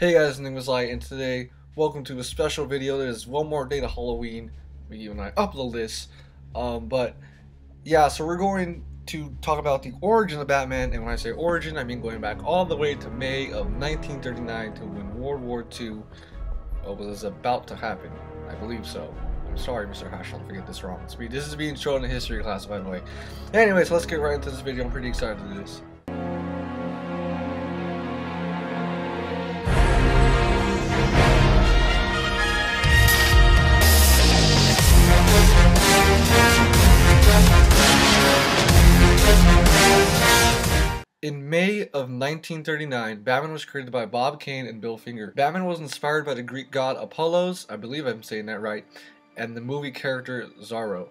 Hey guys, my name is Lai, and today, welcome to a special video. There's one more day to Halloween when I upload this, but yeah, so we're going to talk about the origin of Batman, and when I say origin, I mean going back all the way to May of 1939 to when World War II was about to happen. I believe so. I'm sorry, Mr. Hashel, if I get this wrong. This is being shown in history class, by the way. Anyways, let's get right into this video. I'm pretty excited to do this. In May of 1939, Batman was created by Bob Kane and Bill Finger. Batman was inspired by the Greek god Apollos, I believe I'm saying that right, and the movie character Zorro.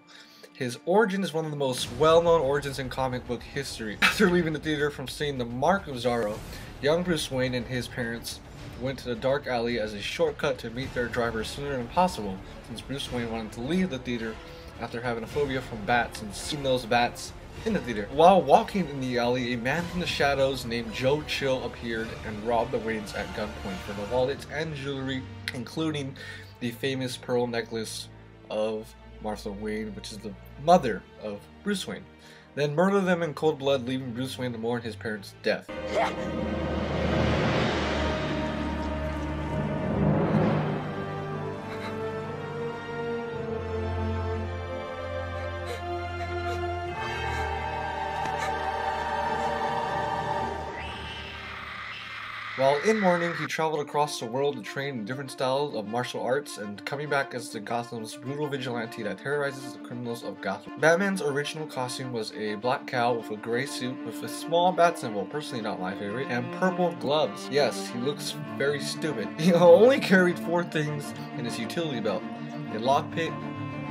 His origin is one of the most well-known origins in comic book history. After leaving the theater from seeing the mark of Zorro, young Bruce Wayne and his parents went to the dark alley as a shortcut to meet their driver sooner than possible, since Bruce Wayne wanted to leave the theater after having a phobia from bats and seeing those bats in the theater. While walking in the alley, a man from the shadows named Joe Chill appeared and robbed the Waynes at gunpoint for the wallets and jewelry, including the famous pearl necklace of Martha Wayne, which is the mother of Bruce Wayne. Then murdered them in cold blood, leaving Bruce Wayne to mourn his parents' death. While in mourning, he traveled across the world to train in different styles of martial arts and coming back as the Gotham's brutal vigilante that terrorizes the criminals of Gotham. Batman's original costume was a black cowl with a gray suit with a small bat symbol, personally not my favorite, and purple gloves. Yes, he looks very stupid. He only carried 4 things in his utility belt: a lockpick,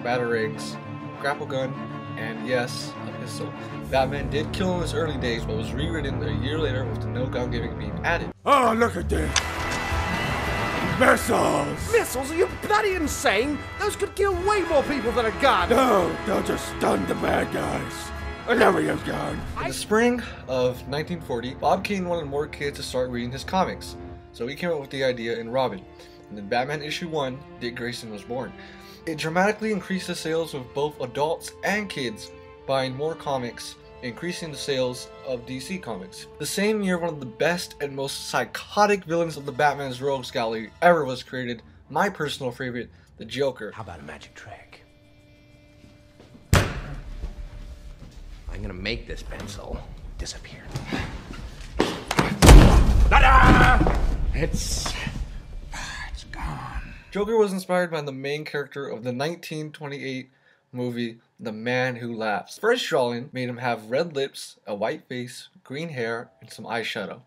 batarangs, grapple gun, and yes, a pistol. Batman did kill in his early days, but was rewritten a year later with the no gun giving being added. Oh, look at this! Missiles! Missiles? Are you bloody insane? Those could kill way more people than a gun! No, they'll just stun the bad guys. And there we go, gun. In the spring of 1940, Bob Kane wanted more kids to start reading his comics, so he came up with the idea in Robin. And in Batman issue 1, Dick Grayson was born. It dramatically increased the sales of both adults and kids buying more comics, increasing the sales of DC Comics. The same year, one of the best and most psychotic villains of the Batman's rogues gallery ever was created, my personal favorite, the Joker. How about a magic trick? I'm gonna make this pencil disappear. Ta-da! It's gone. Joker was inspired by the main character of the 1928 movie The Man Who Laughs. First drawing made him have red lips, a white face, green hair, and some eyeshadow.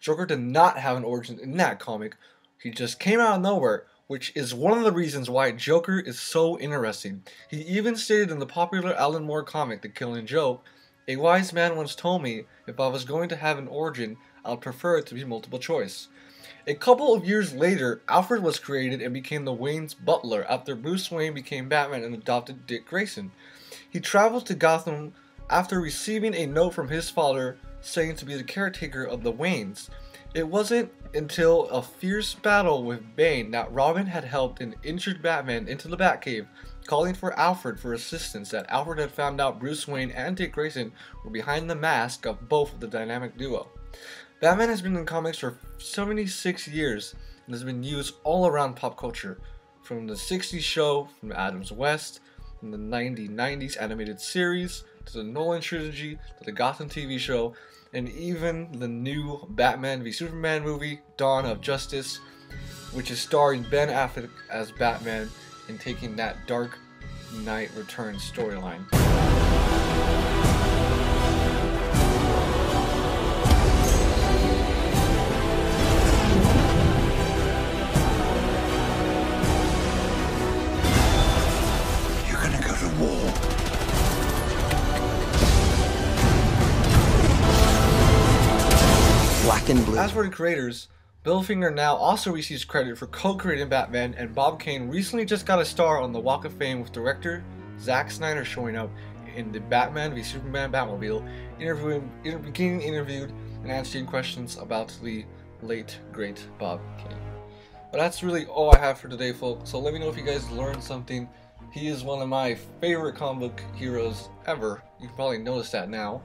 Joker did not have an origin in that comic. He just came out of nowhere, which is one of the reasons why Joker is so interesting. He even stated in the popular Alan Moore comic, The Killing Joke, "A wise man once told me if I was going to have an origin, I'd prefer it to be multiple choice." A couple of years later, Alfred was created and became the Wayne's butler after Bruce Wayne became Batman and adopted Dick Grayson. He traveled to Gotham after receiving a note from his father saying to be the caretaker of the Waynes. It wasn't until a fierce battle with Bane that Robin had helped an injured Batman into the Batcave, calling for Alfred for assistance, that Alfred had found out Bruce Wayne and Dick Grayson were behind the mask of both of the dynamic duo. Batman has been in comics for 76 years and has been used all around pop culture, from the 60s show from Adam West, from the 90s animated series, to the Nolan trilogy, to the Gotham TV show, and even the new Batman v Superman movie, Dawn of Justice, which is starring Ben Affleck as Batman and taking that Dark Knight Returns storyline. As for the creators, Bill Finger now also receives credit for co-creating Batman, and Bob Kane recently just got a star on the Walk of Fame with director Zack Snyder showing up in the Batman v Superman Batmobile, being interviewed and answering questions about the late, great Bob Kane. But that's really all I have for today, folks, so let me know if you guys learned something. He is one of my favorite comic book heroes ever. You can probably notice that now.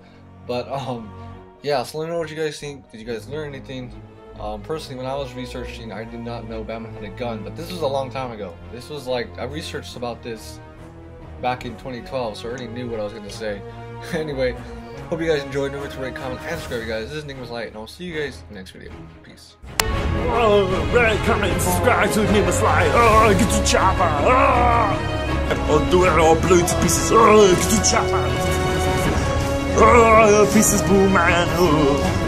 But, yeah, so let me know what you guys think. Did you guys learn anything? Personally, when I was researching, I did not know Batman had a gun, but this was a long time ago. This was like, I researched about this back in 2012, so I already knew what I was going to say. Anyway, hope you guys enjoyed. Remember to rate, comment, and subscribe, you guys. This is Nick with Light, and I'll see you guys in the next video. Peace. Oh, rate, comment, subscribe to Nick with Light. Oh, get your chopper. I'll do it all blue to pieces. Oh, get your chopper. Oh, pieces, boom, man. Oh.